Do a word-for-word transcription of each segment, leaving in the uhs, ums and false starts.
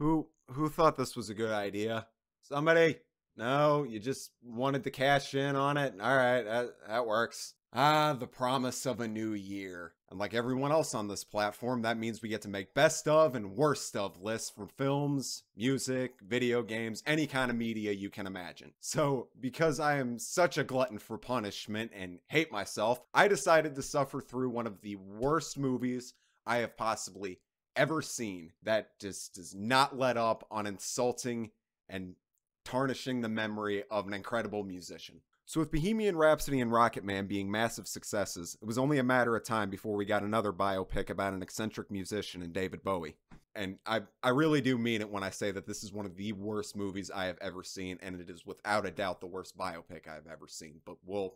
Who who thought this was a good idea? Somebody? No, you just wanted to cash in on it? All right, that, that works. Ah, the promise of a new year. And like everyone else on this platform, that means we get to make best of and worst of lists for films, music, video games, any kind of media you can imagine. So, because I am such a glutton for punishment and hate myself, I decided to suffer through one of the worst movies I have possibly ever seen that just does not let up on insulting and tarnishing the memory of an incredible musician. So with Bohemian Rhapsody and Rocketman being massive successes, it was only a matter of time before we got another biopic about an eccentric musician in David Bowie. And I, I really do mean it when I say that this is one of the worst movies I have ever seen, and it is without a doubt the worst biopic I have ever seen. But we'll,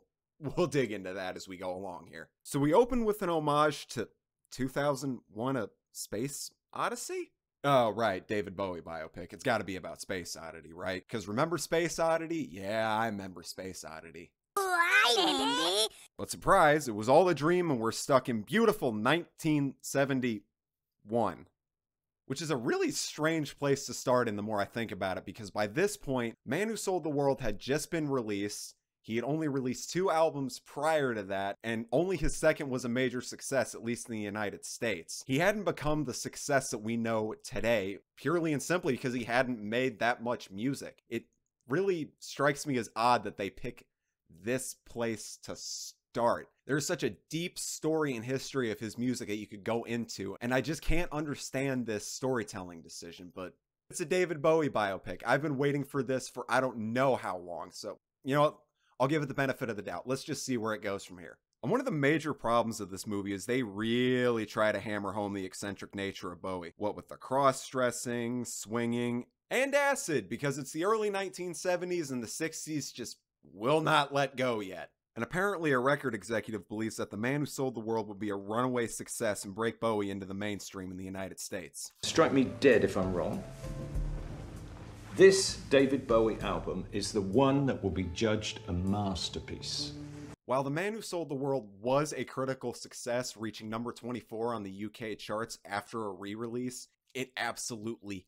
we'll dig into that as we go along here. So we open with an homage to two thousand one, A Space Odyssey? Oh, right. David Bowie biopic. It's got to be about Space Oddity, right? Because remember Space Oddity? Yeah, I remember Space Oddity. Why, but surprise, it was all a dream and we're stuck in beautiful nineteen seventy-one. Which is a really strange place to start in the more I think about it, because by this point, Man Who Sold the World had just been released. He had only released two albums prior to that, and only his second was a major success, at least in the United States. He hadn't become the success that we know today, purely and simply because he hadn't made that much music. It really strikes me as odd that they pick this place to start. There's such a deep story and history of his music that you could go into, and I just can't understand this storytelling decision, but it's a David Bowie biopic. I've been waiting for this for I don't know how long, so you know what? I'll give it the benefit of the doubt. Let's just see where it goes from here. And one of the major problems of this movie is they really try to hammer home the eccentric nature of Bowie. What with the cross-dressing, swinging, and acid, because it's the early nineteen seventies and the sixties just will not let go yet. And apparently a record executive believes that The Man Who Sold the World would be a runaway success and break Bowie into the mainstream in the United States. Strike me dead if I'm wrong. This David Bowie album is the one that will be judged a masterpiece. While The Man Who Sold the World was a critical success, reaching number twenty-four on the U K charts after a re-release, it absolutely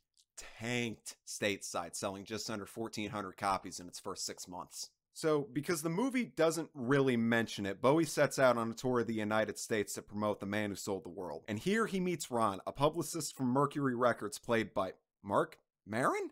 tanked stateside, selling just under fourteen hundred copies in its first six months. So, because the movie doesn't really mention it, Bowie sets out on a tour of the United States to promote The Man Who Sold the World. And here he meets Ron, a publicist from Mercury Records played by Marc Maron?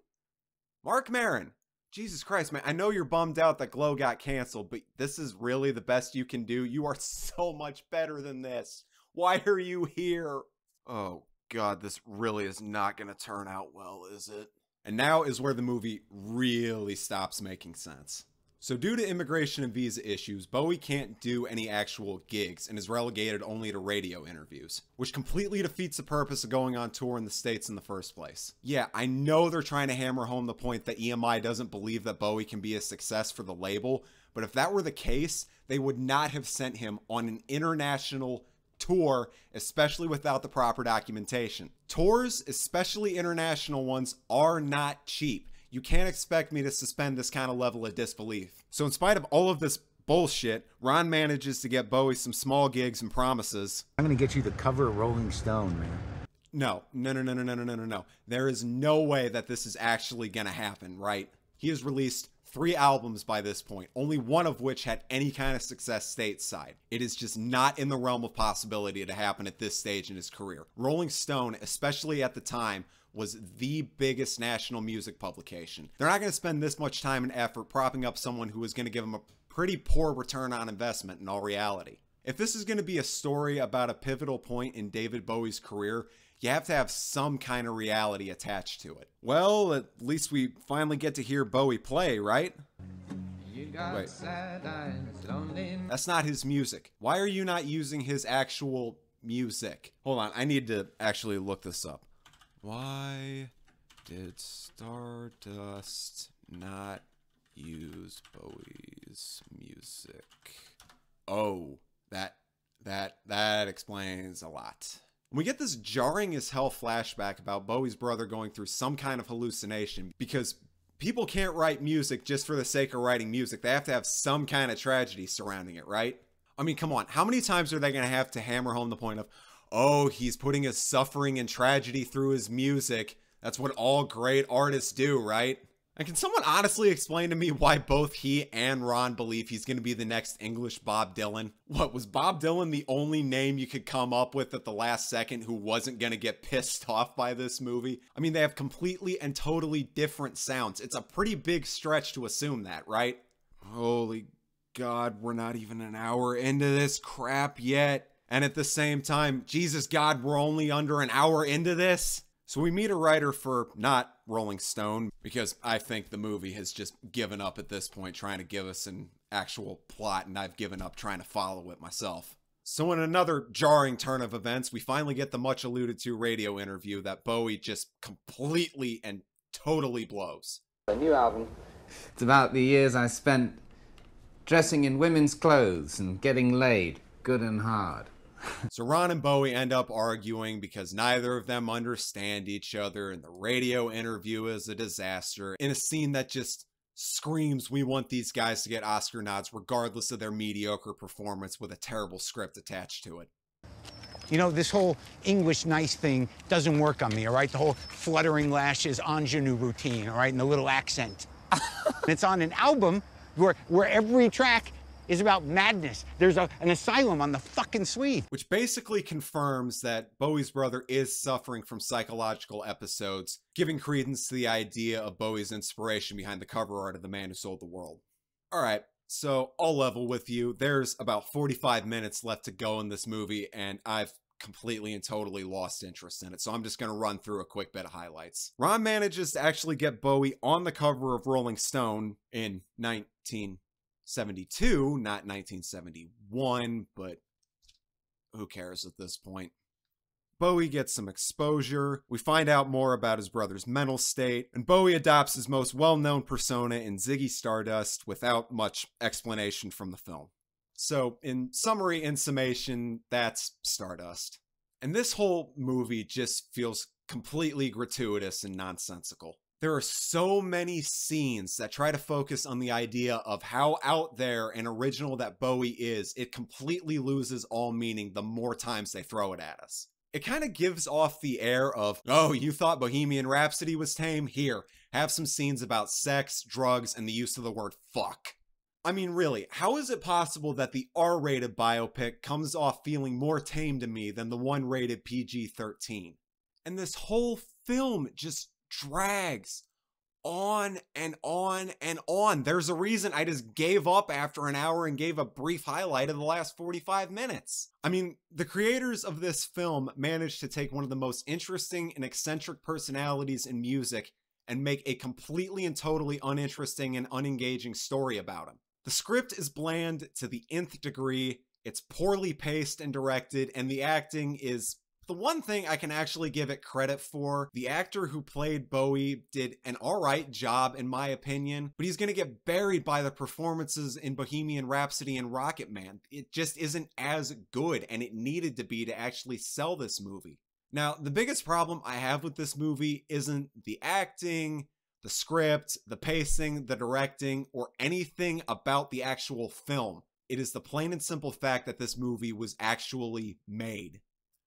Marc Maron! Jesus Christ, man, I know you're bummed out that Glow got canceled, but this is really the best you can do? You are so much better than this. Why are you here? Oh god, this really is not gonna turn out well, is it? And now is where the movie really stops making sense. So due to immigration and visa issues, Bowie can't do any actual gigs and is relegated only to radio interviews, which completely defeats the purpose of going on tour in the States in the first place. Yeah, I know they're trying to hammer home the point that E M I doesn't believe that Bowie can be a success for the label, but if that were the case, they would not have sent him on an international tour, especially without the proper documentation. Tours, especially international ones, are not cheap. You can't expect me to suspend this kind of level of disbelief. So in spite of all of this bullshit, Ron manages to get Bowie some small gigs and promises. I'm gonna get you the cover of Rolling Stone, man. No, no, no, no, no, no, no, no, no. There is no way that this is actually gonna happen, right? He has released three albums by this point, only one of which had any kind of success stateside. It is just not in the realm of possibility to happen at this stage in his career. Rolling Stone, especially at the time, was the biggest national music publication. They're not going to spend this much time and effort propping up someone who is going to give them a pretty poor return on investment in all reality. If this is going to be a story about a pivotal point in David Bowie's career, you have to have some kind of reality attached to it. Well, at least we finally get to hear Bowie play, right? You got Wait. Sad eyes, lonely. That's not his music. Why are you not using his actual music? Hold on, I need to actually look this up. Why did Stardust not use Bowie's music? Oh, that, that, that explains a lot. We get this jarring as hell flashback about Bowie's brother going through some kind of hallucination because people can't write music just for the sake of writing music. They have to have some kind of tragedy surrounding it, right? I mean, come on, how many times are they gonna have to hammer home the point of, oh, he's putting his suffering and tragedy through his music. That's what all great artists do, right? And can someone honestly explain to me why both he and Ron believe he's going to be the next English Bob Dylan? What, was Bob Dylan the only name you could come up with at the last second who wasn't going to get pissed off by this movie? I mean, they have completely and totally different sounds. It's a pretty big stretch to assume that, right? Holy God, we're not even an hour into this crap yet. And at the same time, Jesus God, we're only under an hour into this? So we meet a writer for not Rolling Stone, because I think the movie has just given up at this point trying to give us an actual plot, and I've given up trying to follow it myself. So in another jarring turn of events, we finally get the much alluded to radio interview that Bowie just completely and totally blows. A new album. It's about the years I spent dressing in women's clothes and getting laid good and hard. So Ron and Bowie end up arguing because neither of them understand each other, and the radio interview is a disaster in a scene that just screams we want these guys to get Oscar nods regardless of their mediocre performance with a terrible script attached to it. You know, this whole English nice thing doesn't work on me, all right? The whole fluttering lashes, ingenue routine, all right? And the little accent. It's on an album where, where every track is about madness. There's a, an asylum on the fucking Swede. Which basically confirms that Bowie's brother is suffering from psychological episodes, giving credence to the idea of Bowie's inspiration behind the cover art of The Man Who Sold the World. All right, so I'll level with you. There's about forty-five minutes left to go in this movie, and I've completely and totally lost interest in it, so I'm just going to run through a quick bit of highlights. Ron manages to actually get Bowie on the cover of Rolling Stone in nineteen seventy-two, not nineteen seventy-one, but who cares at this point. Bowie gets some exposure, we find out more about his brother's mental state, and Bowie adopts his most well-known persona in Ziggy Stardust without much explanation from the film. So, in summary, in summation, that's Stardust. And this whole movie just feels completely gratuitous and nonsensical. There are so many scenes that try to focus on the idea of how out there and original that Bowie is. It completely loses all meaning the more times they throw it at us. It kind of gives off the air of, oh, you thought Bohemian Rhapsody was tame? Here, have some scenes about sex, drugs, and the use of the word fuck. I mean, really, how is it possible that the R rated biopic comes off feeling more tame to me than the one rated P G thirteen? And this whole film just drags on and on and on. There's a reason I just gave up after an hour and gave a brief highlight of the last forty-five minutes. I mean, the creators of this film managed to take one of the most interesting and eccentric personalities in music and make a completely and totally uninteresting and unengaging story about him. The script is bland to the nth degree, it's poorly paced and directed, and the acting is the one thing I can actually give it credit for. The actor who played Bowie did an alright job in my opinion, but he's gonna get buried by the performances in Bohemian Rhapsody and Rocketman. It just isn't as good, and it needed to be to actually sell this movie. Now, the biggest problem I have with this movie isn't the acting, the script, the pacing, the directing, or anything about the actual film. It is the plain and simple fact that this movie was actually made.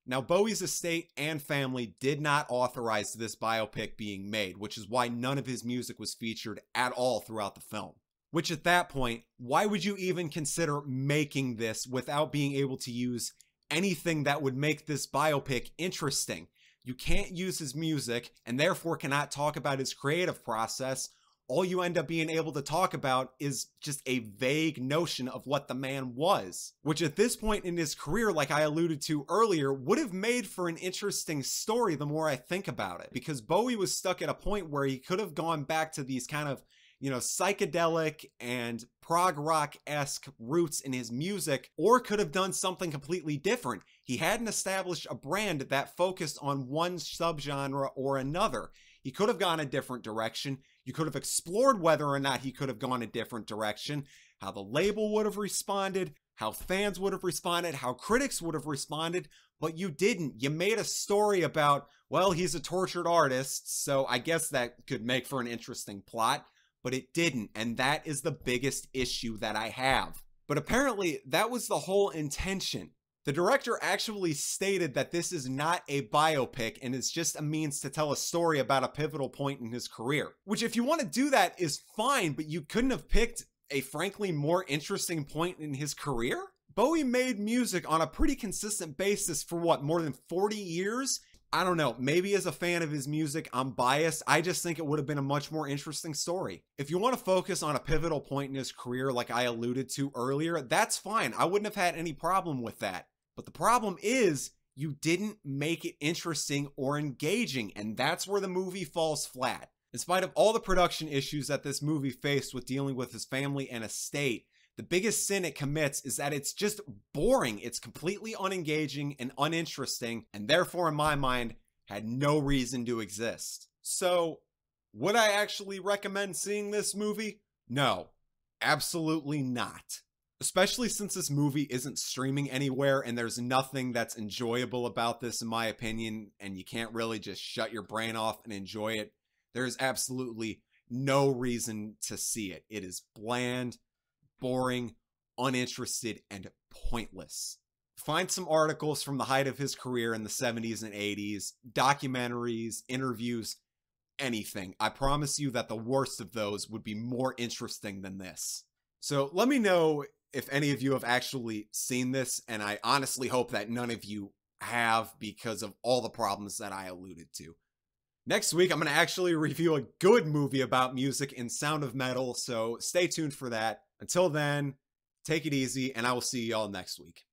Now, Bowie's estate and family did not authorize this biopic being made, which is why none of his music was featured at all throughout the film. Which at that point, why would you even consider making this without being able to use anything that would make this biopic interesting? You can't use his music and therefore cannot talk about his creative process. All you end up being able to talk about is just a vague notion of what the man was, which at this point in his career, like I alluded to earlier, would have made for an interesting story the more I think about it, because Bowie was stuck at a point where he could have gone back to these kind of, you know, psychedelic and prog rock-esque roots in his music, or could have done something completely different. He hadn't established a brand that focused on one subgenre or another. He could have gone a different direction. You could have explored whether or not he could have gone a different direction, how the label would have responded, how fans would have responded, how critics would have responded, but you didn't. You made a story about, well, he's a tortured artist, so I guess that could make for an interesting plot, but it didn't, and that is the biggest issue that I have. But apparently, that was the whole intention. The director actually stated that this is not a biopic and it's just a means to tell a story about a pivotal point in his career. Which, if you want to do that, is fine, but you couldn't have picked a frankly more interesting point in his career? Bowie made music on a pretty consistent basis for what, more than forty years? I don't know, maybe as a fan of his music, I'm biased. I just think it would have been a much more interesting story. If you want to focus on a pivotal point in his career like I alluded to earlier, that's fine. I wouldn't have had any problem with that. But the problem is, you didn't make it interesting or engaging, and that's where the movie falls flat. In spite of all the production issues that this movie faced with dealing with his family and estate, the biggest sin it commits is that it's just boring. It's completely unengaging and uninteresting, and therefore, in my mind, had no reason to exist. So, would I actually recommend seeing this movie? No, absolutely not. Especially since this movie isn't streaming anywhere and there's nothing that's enjoyable about this, in my opinion, and you can't really just shut your brain off and enjoy it. There's absolutely no reason to see it. It is bland, boring, uninterested, and pointless. Find some articles from the height of his career in the seventies and eighties, documentaries, interviews, anything. I promise you that the worst of those would be more interesting than this. So let me know if any of you have actually seen this, and I honestly hope that none of you have because of all the problems that I alluded to. Next week, I'm going to actually review a good movie about music in Sound of Metal, so stay tuned for that. Until then, take it easy, and I will see y'all next week.